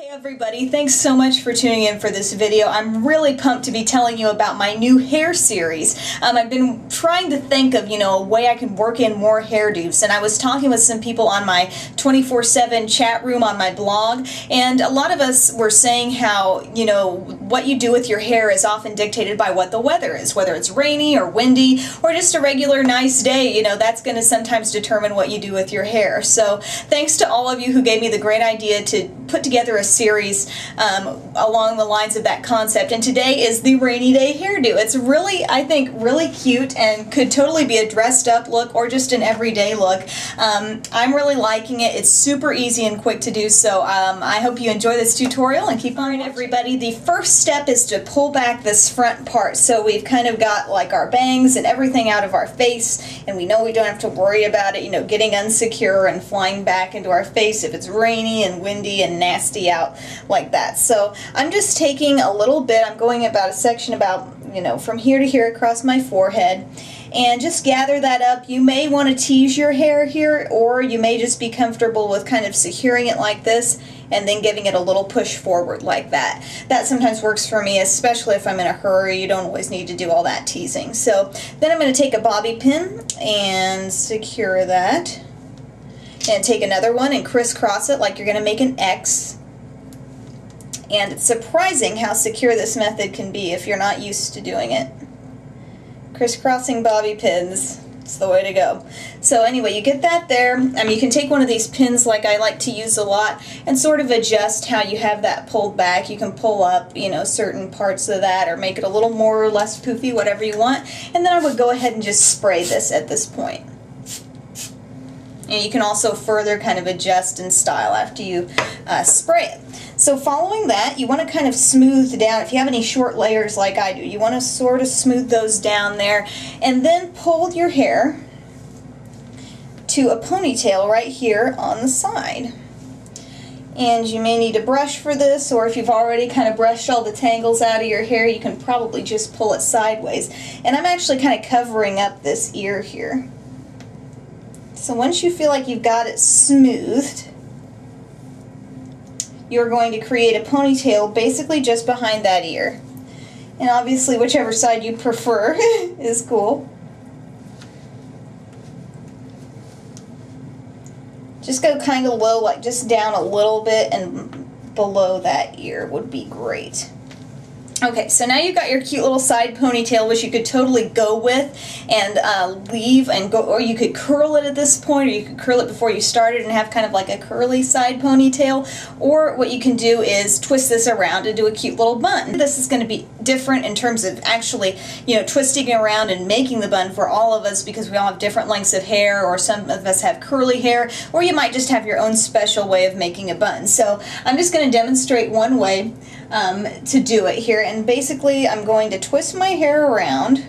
Hey everybody, thanks so much for tuning in for this video. I'm really pumped to be telling you about my new hair series. I've been trying to think of, a way I can work in more hairdos, and I was talking with some people on my 24/7 chat room on my blog, and a lot of us were saying how, what you do with your hair is often dictated by what the weather is, whether it's rainy or windy or just a regular nice day, that's going to sometimes determine what you do with your hair. So thanks to all of you who gave me the great idea to put together a series along the lines of that concept, and today is the rainy day hairdo. It's really, I think, really cute and could totally be a dressed up look or just an everyday look. I'm really liking it. It's super easy and quick to do, so I hope you enjoy this tutorial and keep on watching. Everybody, the first step is to pull back this front part, so we've kind of got like our bangs and everything out of our face, and we know we don't have to worry about it, getting unsecure and flying back into our face if it's rainy and windy and nasty out like that. So I'm just taking a little bit, I'm going about a section about, from here to here across my forehead, and just gather that up. You may want to tease your hair here, or you may just be comfortable with kind of securing it like this and then giving it a little push forward like that. That sometimes works for me, especially if I'm in a hurry. You don't always need to do all that teasing. So then I'm going to take a bobby pin and secure that, and take another one and crisscross it like you're going to make an X. And it's surprising how secure this method can be if you're not used to doing it. Crisscrossing bobby pins, it's the way to go. So anyway, you get that there. You can take one of these pins like I like to use a lot and sort of adjust how you have that pulled back. You can pull up, certain parts of that, or make it a little more or less poofy, whatever you want. And then I would go ahead and just spray this at this point. And you can also further kind of adjust and style after you spray it. So following that, you want to kind of smooth down, if you have any short layers like I do, you want to sort of smooth those down there, and then pull your hair to a ponytail right here on the side. And you may need a brush for this, or if you've already kind of brushed all the tangles out of your hair, you can probably just pull it sideways. And I'm actually kind of covering up this ear here. So once you feel like you've got it smoothed, you're going to create a ponytail basically just behind that ear. And obviously whichever side you prefer is cool. Just go kind of low, like just down a little bit, and below that ear would be great. Okay, so now you've got your cute little side ponytail, which you could totally go with and leave and go, or you could curl it at this point, or you could curl it before you started and have kind of like a curly side ponytail, or what you can do is twist this around and do a cute little bun. This is going to be different in terms of actually, twisting around and making the bun for all of us, because we all have different lengths of hair, or some of us have curly hair, or you might just have your own special way of making a bun. So I'm just going to demonstrate one way to do it here. And basically I'm going to twist my hair around,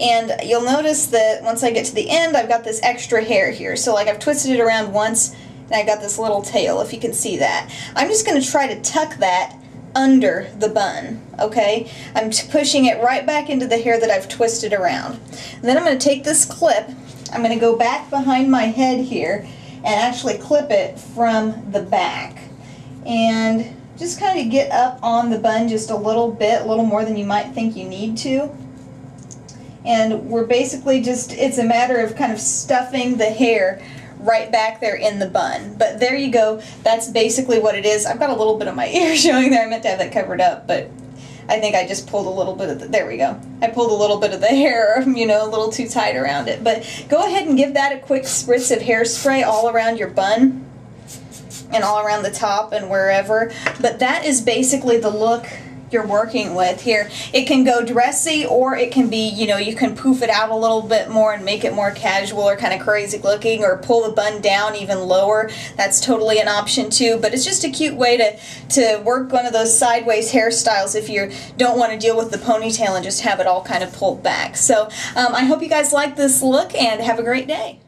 and you'll notice that once I get to the end, I've got this extra hair here. So like I've twisted it around once and I got this little tail, if you can see that. I'm just going to try to tuck that under the bun, okay? I'm pushing it right back into the hair that I've twisted around. And then I'm going to take this clip, I'm going to go back behind my head here and actually clip it from the back. And just kind of get up on the bun just a little bit, a little more than you might think you need to. And we're basically just, it's a matter of kind of stuffing the hair right back there in the bun. But there you go, that's basically what it is. I've got a little bit of my ear showing there. I meant to have that covered up, but I think I just pulled a little bit of the, there we go. I pulled a little bit of the hair, a little too tight around it. But go ahead and give that a quick spritz of hairspray all around your bun, and all around the top and wherever. But that is basically the look you're working with here. It can go dressy, or it can be, you can poof it out a little bit more and make it more casual or kind of crazy looking, or pull the bun down even lower. That's totally an option too, but it's just a cute way to work one of those sideways hairstyles if you don't want to deal with the ponytail and just have it all kind of pulled back. So I hope you guys like this look, and have a great day.